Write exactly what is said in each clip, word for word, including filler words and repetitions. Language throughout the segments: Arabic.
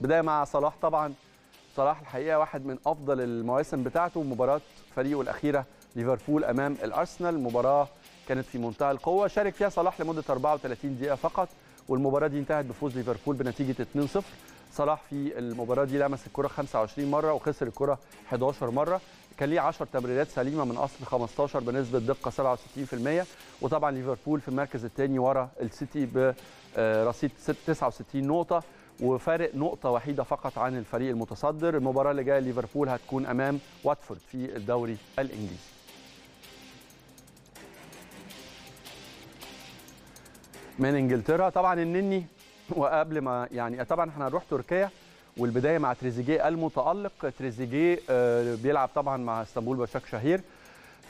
بداية مع صلاح. طبعا صلاح الحقيقة واحد من أفضل المواسم بتاعته، مباراة فريقه الأخيرة ليفربول أمام الأرسنال، مباراة كانت في منتهى القوة، شارك فيها صلاح لمدة أربعة وثلاثين دقيقة فقط، والمباراة دي انتهت بفوز ليفربول بنتيجة اتنين صفر. صلاح في المباراة دي لمس الكرة خمسة وعشرين مرة وخسر الكرة حداشر مرة، كان ليه عشر تمريرات سليمة من أصل خمستاشر بنسبة دقة سبعة وستين بالمية، وطبعا ليفربول في المركز الثاني ورا السيتي برصيد تسعة وستين نقطة وفارق نقطة وحيدة فقط عن الفريق المتصدر. المباراة اللي جاية ليفربول هتكون أمام واتفورد في الدوري الإنجليزي. من انجلترا طبعا النني، وقبل ما يعني طبعا احنا هنروح تركيا، والبدايه مع تريزيجيه المتالق. تريزيجيه بيلعب طبعا مع اسطنبول باشاك شهير.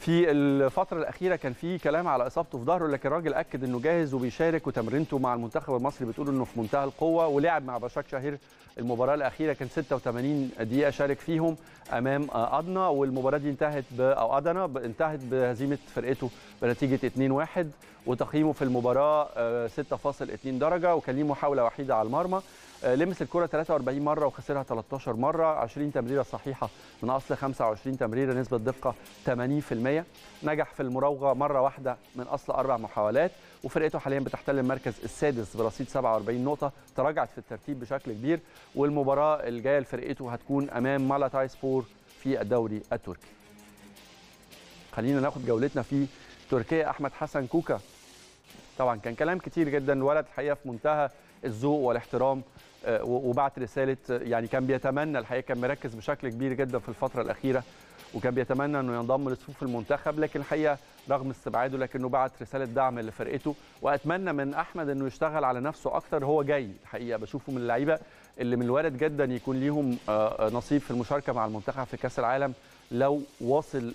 في الفتره الاخيره كان في كلام على اصابته في ظهره، لكن الراجل اكد انه جاهز وبيشارك، وتمرينته مع المنتخب المصري بتقول انه في منتهى القوه، ولعب مع باشاك شهير المباراه الاخيره كان ستة وثمانين دقيقه شارك فيهم امام أدنى، والمباراه دي انتهت او أدنى انتهت بهزيمه فرقته بنتيجه اتنين واحد، وتقييمه في المباراه ستة فاصل اتنين درجه، وكان ليه محاوله وحيده على المرمى، لمس الكره تلاتة وأربعين مره وخسرها تلتاشر مره، عشرين تمريره صحيحه من اصل خمسة وعشرين تمريره نسبه دقه تمانين بالمية، نجح في المراوغه مره واحده من اصل اربع محاولات، وفرقته حاليا بتحتل المركز السادس برصيد سبعة وأربعين نقطه، تراجعت في الترتيب بشكل كبير، والمباراه الجايه لفرقته هتكون امام مالاتايسبور في الدوري التركي. خلينا ناخد جولتنا في تركيا. احمد حسن كوكا طبعا كان كلام كتير جدا، ولد الحقيقه في منتهى الذوق والاحترام، وبعت رساله يعني كان بيتمنى الحقيقه، كان مركز بشكل كبير جدا في الفتره الاخيره، وكان بيتمنى انه ينضم لصفوف المنتخب، لكن الحقيقه رغم استبعاده لكنه بعت رساله دعم لفرقته، واتمنى من احمد انه يشتغل على نفسه اكتر، هو جاي الحقيقه بشوفه من اللعيبه اللي من الوارد جدا يكون ليهم نصيب في المشاركه مع المنتخب في كاس العالم لو واصل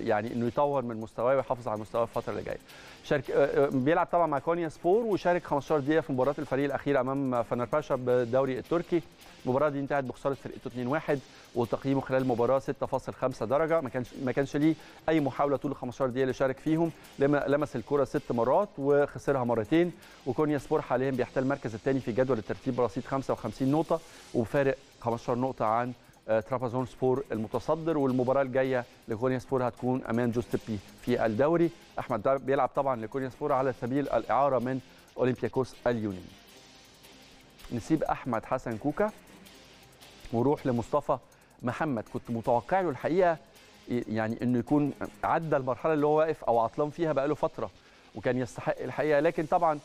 يعني انه يطور من مستواه ويحافظ على مستواه الفتره اللي جايه. شارك بيلعب طبعا مع كونيا سبور، وشارك خمستاشر دقيقه في مباراه الفريق الاخيره امام فانرباشا بالدوري التركي، المباراه دي انتهت بخساره فرقته اتنين واحد، وتقييمه خلال المباراه ستة فاصل خمسة درجه، ما كانش ما كانش ليه اي محاوله طول ال خمستاشر دقيقه اللي شارك فيهم، لمس الكره ست مرات وخسرها مرتين، وكونيا سبور حاليا بيحتل المركز الثاني في جدول الترتيب برصيد خمسة وخمسين نقطه، وفارق خمستاشر نقطه عن ترابزون سبور المتصدر، والمباراه الجايه لكونيا سبور هتكون امام جوستبي في الدوري. احمد بيلعب طبعا لكونيا سبور على سبيل الاعاره من اوليمبياكوس اليوناني. نسيب احمد حسن كوكا ونروح لمصطفى محمد. كنت متوقع له الحقيقه يعني انه يكون عدى المرحله اللي هو واقف او عطلان فيها بقاله فتره، وكان يستحق الحقيقه، لكن طبعا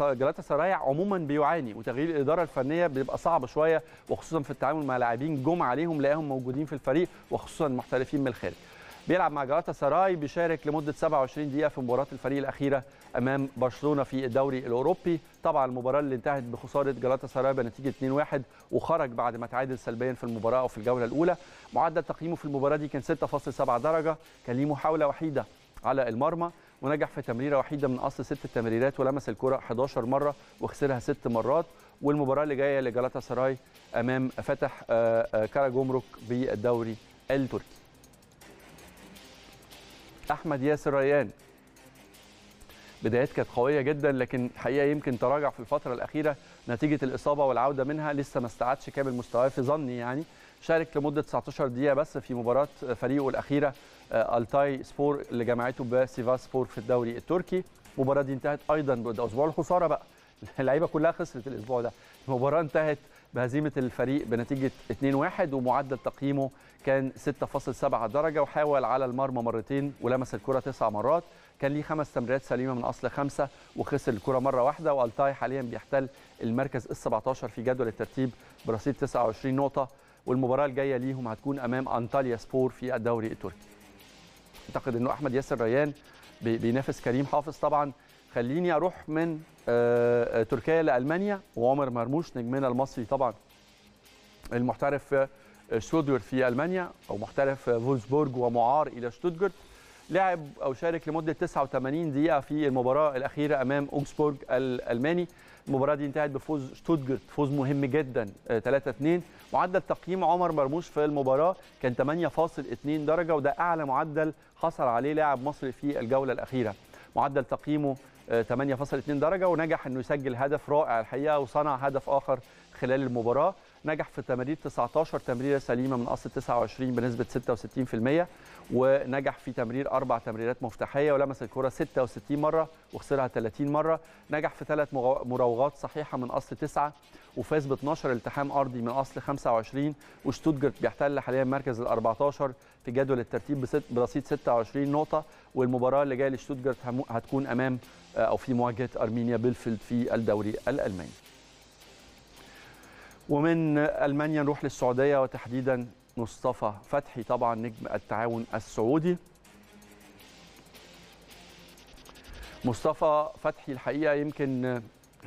جالاتا سراي عموما بيعاني، وتغيير الاداره الفنيه بيبقى صعب شويه، وخصوصا في التعامل مع لاعبين جم عليهم لقاهم موجودين في الفريق، وخصوصا محترفين من الخارج. بيلعب مع جالاتا سراي، بيشارك لمده سبعة وعشرين دقيقه في مباراه الفريق الاخيره امام برشلونه في الدوري الاوروبي، طبعا المباراه اللي انتهت بخساره جالاتا سراي بنتيجه اتنين واحد، وخرج بعد ما تعادل سلبيا في المباراه او في الجوله الاولى. معدل تقييمه في المباراه دي كان ستة فاصل سبعة درجه، كان ليه محاوله وحيده على المرمى، ونجح في تمريره وحيده من اصل ست تمريرات، ولمس الكره حداشر مره وخسرها ست مرات، والمباراه اللي جايه لجالاتا سراي امام فتح كاراجومروك بالدوري التركي. احمد ياسر ريان بدايات كانت قويه جدا، لكن الحقيقه يمكن تراجع في الفتره الاخيره نتيجه الاصابه والعوده منها، لسه ما استعادش كامل مستواه في ظني يعني. شارك لمده تسعتاشر دقيقه بس في مباراه فريقه الاخيره التاي سبور اللي جمعته بسيفاسبور في الدوري التركي، المباراه دي انتهت ايضا باسبوع الخساره بقى، اللعيبه كلها خسرت الاسبوع ده، المباراه انتهت بهزيمه الفريق بنتيجه اتنين واحد، ومعدل تقييمه كان ستة فاصل سبعة درجه، وحاول على المرمى مرتين ولمس الكره تسع مرات، كان ليه خمس تمريرات سليمه من اصل خمسه وخسر الكره مره واحده، والتاي حاليا بيحتل المركز ال سبعتاشر في جدول الترتيب برصيد تسعة وعشرين نقطه، والمباراه الجايه ليهم هتكون امام انطاليا سبور في الدوري التركي. اعتقد انه احمد ياسر ريان بينافس كريم حافظ. طبعا خليني اروح من تركيا لالمانيا، وعمر مرموش نجمنا المصري طبعا المحترف شتوتغارت في المانيا، او محترف فولسبورغ ومعار الى شتوتغارت، لعب او شارك لمده تسعة وثمانين دقيقه في المباراه الاخيره امام اونسبورج الالماني، المباراه دي انتهت بفوز شتوتغارت، فوز مهم جدا تلاتة اتنين، معدل تقييم عمر مرموش في المباراه كان تمانية فاصل اتنين درجه، وده اعلى معدل حصل عليه لاعب مصري في الجوله الاخيره، معدل تقييمه تمانية فاصل اتنين درجه، ونجح انه يسجل هدف رائع الحقيقه، وصنع هدف اخر خلال المباراه، نجح في تمرير تسعتاشر تمريره سليمه من اصل تسعة وعشرين بنسبه ستة وستين في المية، ونجح في تمرير اربع تمريرات مفتاحيه، ولمس الكره ستة وستين مره وخسرها ثلاثين مره، نجح في ثلاث مراوغات صحيحه من اصل تسعة، وفاز ب اتناشر التحام ارضي من اصل خمسة وعشرين، وشتوتغارت بيحتل حاليا المركز ال اربعتاشر في جدول الترتيب برصيد ستة وعشرين نقطه، والمباراه اللي جايه لشتوتغارت هتكون امام او في مواجهه ارمينيا بيلفيلد في الدوري الالماني. ومن ألمانيا نروح للسعودية، وتحديدا مصطفى فتحي طبعا نجم التعاون السعودي. مصطفى فتحي الحقيقة يمكن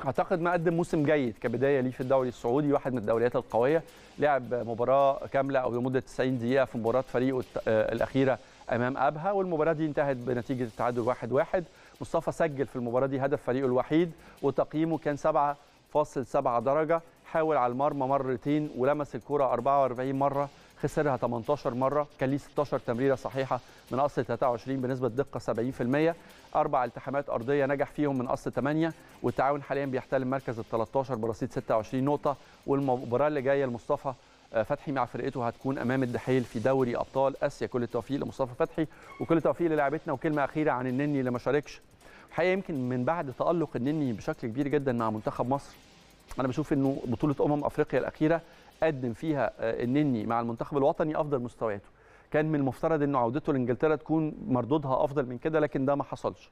أعتقد ما قدم موسم جيد كبداية ليه في الدوري السعودي، واحد من الدوريات القوية، لعب مباراة كاملة أو لمدة تسعين دقيقة في مباراة فريقه الأخيرة أمام أبها، والمباراة دي انتهت بنتيجة التعادل واحد واحد. مصطفى سجل في المباراة دي هدف فريقه الوحيد، وتقييمه كان سبعة فاصل سبعة درجة. حاول على المرمى مرتين، ولمس الكرة اربعة واربعين مرة، خسرها تمنتاشر مرة، كان ليه ستاشر تمريرة صحيحة من اصل تلاتة وعشرين بنسبة دقة سبعين في المية، اربع التحامات أرضية نجح فيهم من اصل تمانية، والتعاون حاليا بيحتل المركز ال تلتاشر برصيد ستة وعشرين نقطة، والمباراة اللي جاية لمصطفى فتحي مع فرقته هتكون امام الدحيل في دوري ابطال اسيا. كل التوفيق لمصطفى فتحي وكل التوفيق للاعبتنا. وكلمة أخيرة عن النني اللي ما شاركش، الحقيقة يمكن من بعد تألق النني بشكل كبير جدا مع منتخب مصر، أنا بشوف إنه بطولة أمم أفريقيا الأخيرة قدم فيها النني مع المنتخب الوطني أفضل مستوياته، كان من المفترض إنه عودته لإنجلترا تكون مردودها أفضل من كده، لكن ده ما حصلش.